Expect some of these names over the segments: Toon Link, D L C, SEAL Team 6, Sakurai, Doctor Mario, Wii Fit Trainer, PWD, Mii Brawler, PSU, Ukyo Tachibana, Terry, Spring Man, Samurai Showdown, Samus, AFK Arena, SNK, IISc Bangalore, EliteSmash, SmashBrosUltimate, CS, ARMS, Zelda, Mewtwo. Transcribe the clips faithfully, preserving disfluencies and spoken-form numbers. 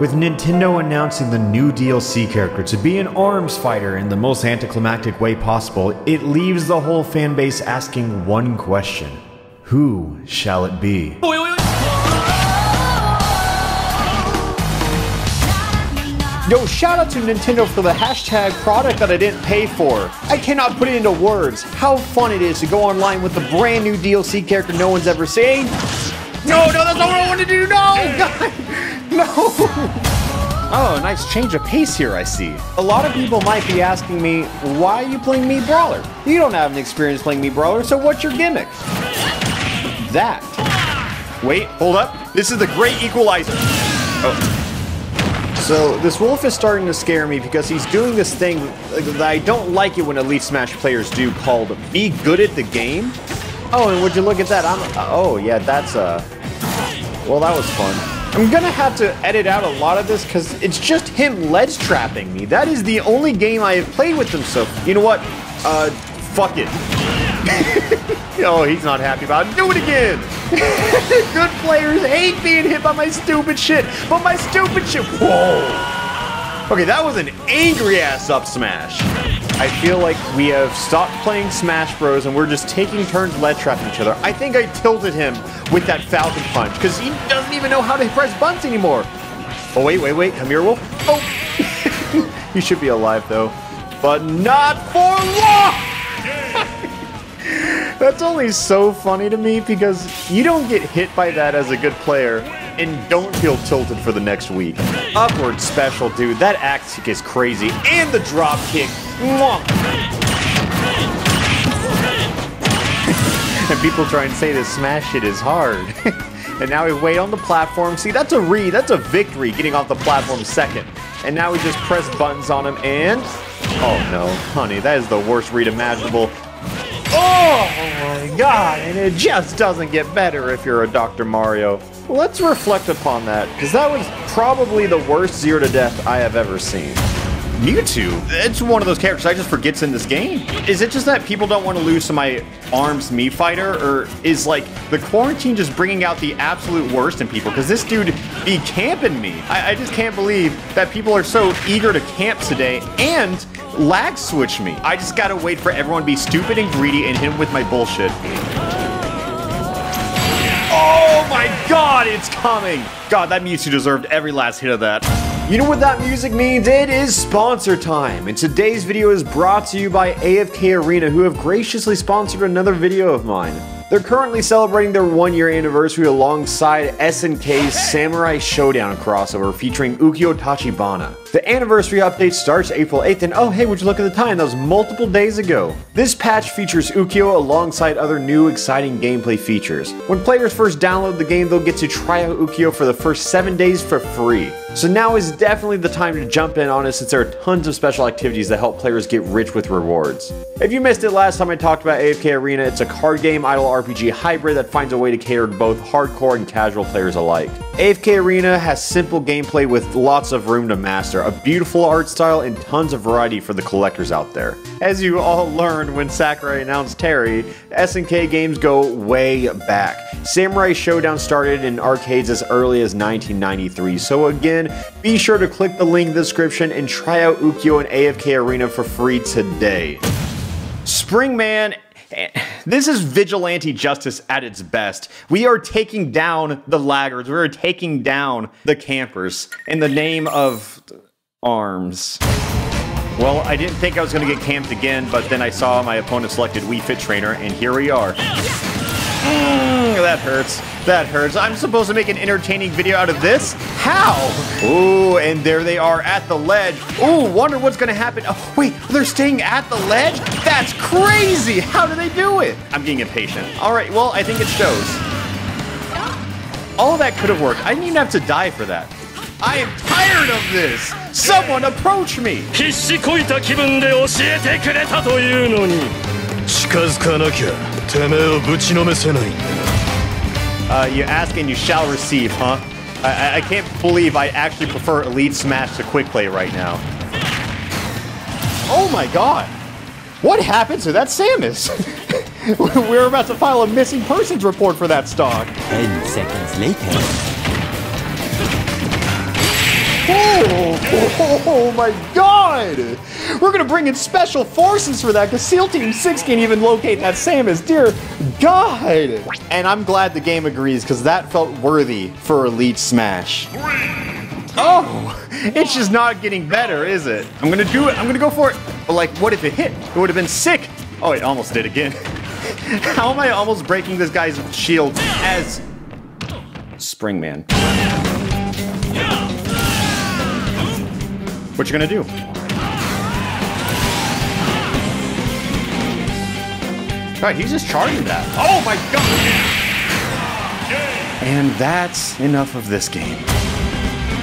with Nintendo announcing the new D L C character to be an arms fighter in the most anticlimactic way possible, it leaves the whole fanbase asking one question. Who shall it be? Wait, wait, wait. Yo, shout out to Nintendo for the hashtag product that I didn't pay for. I cannot put it into words how fun it is to go online with a brand new D L C character no one's ever seen. No, no, that's not what I want to do, no! God, no! Oh, nice change of pace here, I see. A lot of people might be asking me, why are you playing Mii Brawler? You don't have an experience playing Mii Brawler, so what's your gimmick? That. Wait, hold up. This is the great equalizer. Oh. So, this wolf is starting to scare me because he's doing this thing that I don't like it when Elite Smash players do called, be good at the game. Oh, and would you look at that, I'm, oh yeah, that's, uh, well that was fun. I'm gonna have to edit out a lot of this because it's just him ledge trapping me. That is the only game I have played with him, so, you know what, uh, fuck it. Oh, he's not happy about it. Do it again! Good players hate being hit by my stupid shit, but my stupid shit- Whoa! Okay, that was an angry-ass up smash. I feel like we have stopped playing Smash Bros and we're just taking turns ledge trapping each other. I think I tilted him with that Falcon Punch, because he doesn't even know how to press buttons anymore. Oh, wait, wait, wait, come here, Wolf. Oh! You should be alive, though. But not for long! That's only so funny to me because you don't get hit by that as a good player and don't feel tilted for the next week. Upward special, dude. That axe kick is crazy. And the drop kick. And people try and say this Smash shit is hard. And now we wait on the platform. See, that's a re, that's a victory getting off the platform second. And now we just press buttons on him and... Oh no, honey, that is the worst read imaginable. Oh my god, and it just doesn't get better if you're a Doctor Mario. Let's reflect upon that, because that was probably the worst zero to death I have ever seen. Mewtwo, it's one of those characters I just forget's in this game. Is it just that people don't want to lose to my arms Mii fighter, or is like the quarantine just bringing out the absolute worst in people? Because this dude be camping me. I, I just can't believe that people are so eager to camp today and lag switch me. I just gotta wait for everyone to be stupid and greedy and hit him with my bullshit. Oh my god, it's coming! God, that Mewtwo deserved every last hit of that. You know what that music means? It is sponsor time, and today's video is brought to you by A F K Arena, who have graciously sponsored another video of mine. They're currently celebrating their one-year anniversary alongside S N K's Samurai Showdown crossover featuring Ukyo Tachibana. The anniversary update starts April eighth, and oh hey, would you look at the time? That was multiple days ago. This patch features Ukyo alongside other new exciting gameplay features. When players first download the game, they'll get to try out Ukyo for the first seven days for free. So now is definitely the time to jump in on it since there are tons of special activities that help players get rich with rewards. If you missed it last time I talked about A F K Arena, it's a card game idle R P G hybrid that finds a way to cater to both hardcore and casual players alike. A F K Arena has simple gameplay with lots of room to master, a beautiful art style, and tons of variety for the collectors out there. As you all learned when Sakurai announced Terry, S N K games go way back. Samurai Showdown started in arcades as early as nineteen ninety-three, so again, be sure to click the link in the description and try out Ukyo and A F K Arena for free today. Spring Man, this is vigilante justice at its best. We are taking down the laggards, we are taking down the campers in the name of arms. Well, I didn't think I was going to get camped again, but then I saw my opponent selected Wii Fit Trainer, and here we are. Mm, that hurts. That hurts. I'm supposed to make an entertaining video out of this? How? Ooh, and there they are at the ledge. Ooh, wonder what's gonna happen. Oh, wait, they're staying at the ledge? That's crazy! How do they do it? I'm getting impatient. All right, well, I think it shows. All that could have worked. I didn't even have to die for that. I am tired of this! Someone approach me! Uh, you ask and you shall receive, huh? I, I can't believe I actually prefer Elite Smash to Quick Play right now. Oh my god! What happened to that Samus? We're about to file a missing persons report for that stock. Ten seconds later. Oh my god! We're gonna bring in special forces for that, because SEAL Team six can't even locate that Samus, dear god! And I'm glad the game agrees, because that felt worthy for Elite Smash. Oh! It's just not getting better, is it? I'm gonna do it, I'm gonna go for it. But like, what if it hit? It would've been sick! Oh, it almost did again. How am I almost breaking this guy's shield as Spring Man? What you gonna do? God, he's just charging that. Oh my god! And that's enough of this game.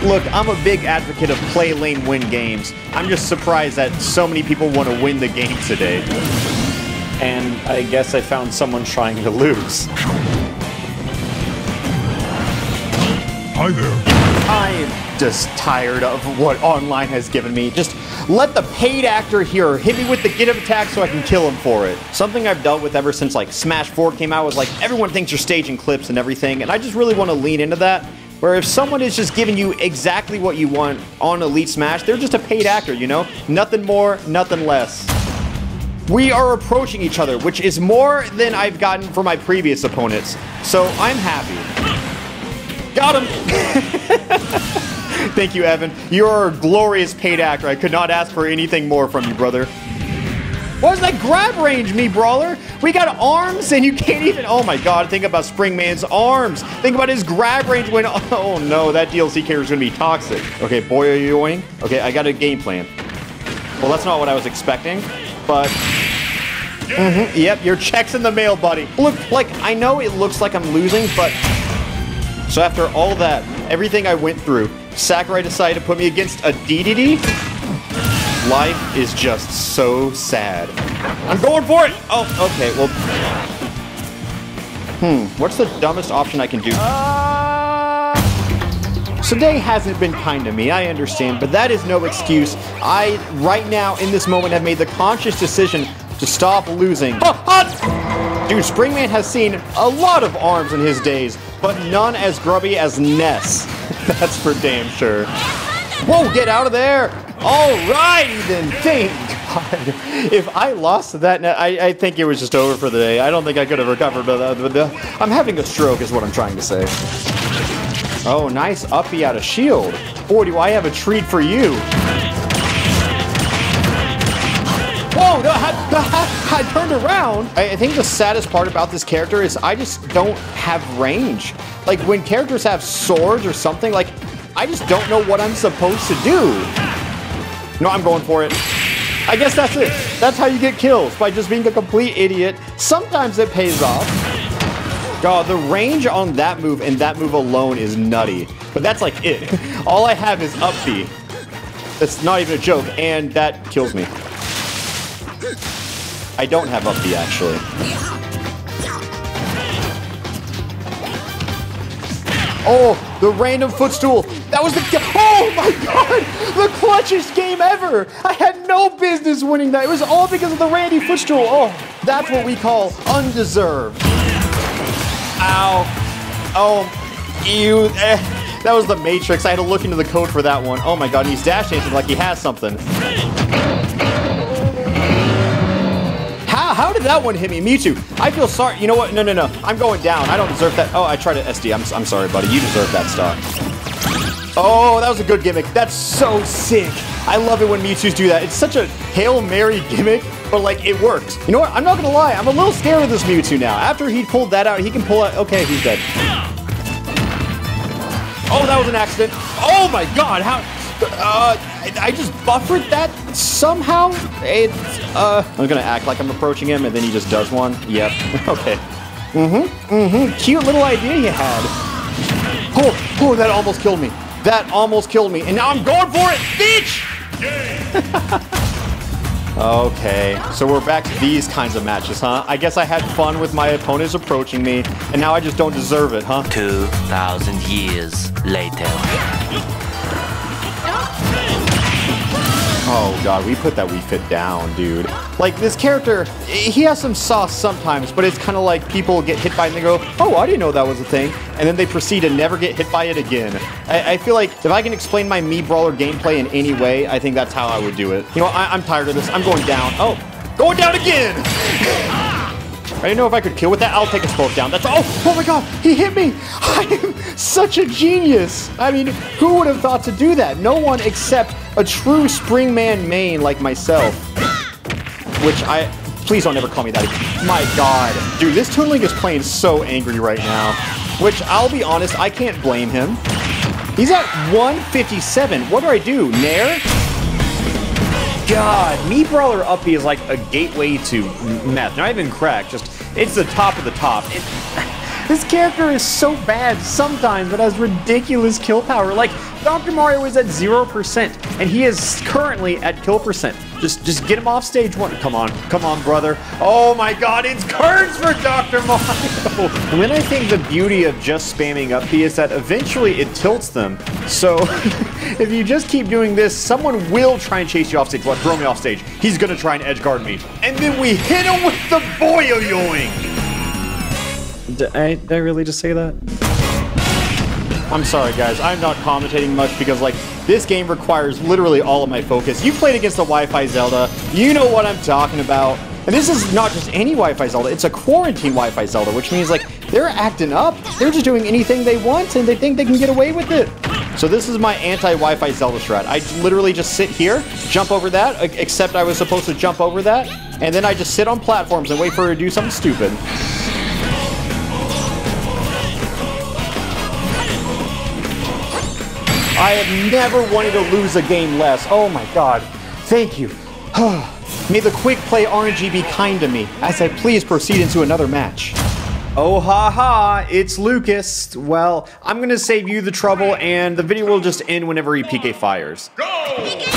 Look, I'm a big advocate of play lane win games. I'm just surprised that so many people want to win the game today. And I guess I found someone trying to lose. Hi there. I'm just tired of what online has given me. Just let the paid actor here hit me with the get-up attack so I can kill him for it. Something I've dealt with ever since like Smash four came out was like everyone thinks you're staging clips and everything, and I just really want to lean into that. Where if someone is just giving you exactly what you want on Elite Smash, they're just a paid actor, you know? Nothing more, nothing less. We are approaching each other, which is more than I've gotten for my previous opponents. So I'm happy. Got him! Thank you, Evan. You're a glorious paid actor. I could not ask for anything more from you, brother. What was that grab range, me brawler? We got arms and you can't even... Oh my god, think about Spring Man's arms. Think about his grab range when... Oh no, that D L C character's gonna be toxic. Okay, boy are you going? Okay, I got a game plan. Well, that's not what I was expecting, but... Mm-hmm. Yep, your check's in the mail, buddy. Look, like, I know it looks like I'm losing, but... So after all that, everything I went through, Sakurai decided to put me against a D D D? Life is just so sad. I'm going for it! Oh, okay, well... Hmm, what's the dumbest option I can do? Uh... Today hasn't been kind to me, I understand, but that is no excuse. I, right now, in this moment, have made the conscious decision to stop losing. Oh, oh! Dude, Spring Man has seen a lot of arms in his days, but none as grubby as Ness. That's for damn sure. Whoa, get out of there! Alrighty then, thank God. If I lost that net, I, I think it was just over for the day. I don't think I could have recovered, but the, the, I'm having a stroke is what I'm trying to say. Oh, nice uppy out of shield. Boy, do I have a treat for you. Whoa, no, I, I, I turned around. I, I think the saddest part about this character is I just don't have range. Like when characters have swords or something, like I just don't know what I'm supposed to do. No, I'm going for it. I guess that's it. That's how you get kills, by just being a complete idiot. Sometimes it pays off. God, the range on that move and that move alone is nutty. But that's like it. All I have is up B. That's not even a joke, and that kills me. I don't have up B actually. Oh, the random footstool. That was the... Oh my god! The clutchest game ever! I had no business winning that. It was all because of the Randy footstool. Oh, that's what we call undeserved. Ow. Oh. Ew. Eh. That was the Matrix. I had to look into the code for that one. Oh my god, he's dash dancing like he has something. How did that one hit me? Me too. I feel sorry. You know what? No, no, no. I'm going down. I don't deserve that. Oh, I tried to S D. I'm, I'm sorry, buddy. You deserve that stock. Oh, that was a good gimmick. That's so sick. I love it when Mewtwo's do that. It's such a Hail Mary gimmick, but like it works. You know what? I'm not going to lie. I'm a little scared of this Mewtwo now. After he pulled that out, he can pull out. Okay, he's dead. Oh, that was an accident. Oh my god. How? Uh, I just buffered that somehow. It's, uh, I'm gonna act like I'm approaching him and then he just does one. Yep. Okay. Mm-hmm. Mm-hmm. Cute little idea you had. Oh, oh, that almost killed me. That almost killed me. And now I'm going for it, bitch! Okay. So we're back to these kinds of matches, huh? I guess I had fun with my opponents approaching me, and now I just don't deserve it, huh? Two thousand years later. Oh, god, we put that Wii Fit down, dude. Like, this character, he has some sauce sometimes, but it's kind of like people get hit by it and they go, oh, I didn't know that was a thing, and then they proceed to never get hit by it again. I, I feel like if I can explain my Mii Brawler gameplay in any way, I think that's how I would do it. You know, I, I'm tired of this. I'm going down. Oh, going down again! I didn't know if I could kill with that. I'll take us both down. That's oh, oh my god, he hit me! I am such a genius! I mean, who would have thought to do that? No one except a true Spring Man main like myself. Which I, please don't ever call me that again. My god. Dude, this Toon Link is playing so angry right now. Which, I'll be honest, I can't blame him. He's at one fifty-seven. What do I do? Nair? God, Mii Brawler Up B is like a gateway to meth. Not even crack, just, it's the top of the top. It, this character is so bad sometimes, but has ridiculous kill power. Like, Doctor Mario is at zero percent, and he is currently at kill percent. Just just get him off stage one. Come on, come on, brother. Oh my god, it's curves for Doctor Mario! And then I think the beauty of just spamming up B is that eventually it tilts them. So, if you just keep doing this, someone will try and chase you off stage. Well, throw me off stage. He's gonna try and edgeguard me. And then we hit him with the boyo-yoing! Did I, did I really just say that? I'm sorry guys, I'm not commentating much because like this game requires literally all of my focus. You played against the Wi-Fi Zelda, you know what I'm talking about. And this is not just any Wi-Fi Zelda, it's a quarantine Wi-Fi Zelda, which means like they're acting up, they're just doing anything they want and they think they can get away with it. So this is my anti-Wi-Fi Zelda strat. I literally just sit here, jump over that, except I was supposed to jump over that, and then I just sit on platforms and wait for her to do something stupid. I have never wanted to lose a game less. Oh my god. Thank you. May the quick play R N G be kind to me as I please proceed into another match. Oh ha ha, it's Lucas. Well, I'm gonna save you the trouble and the video will just end whenever he P K fires. Go!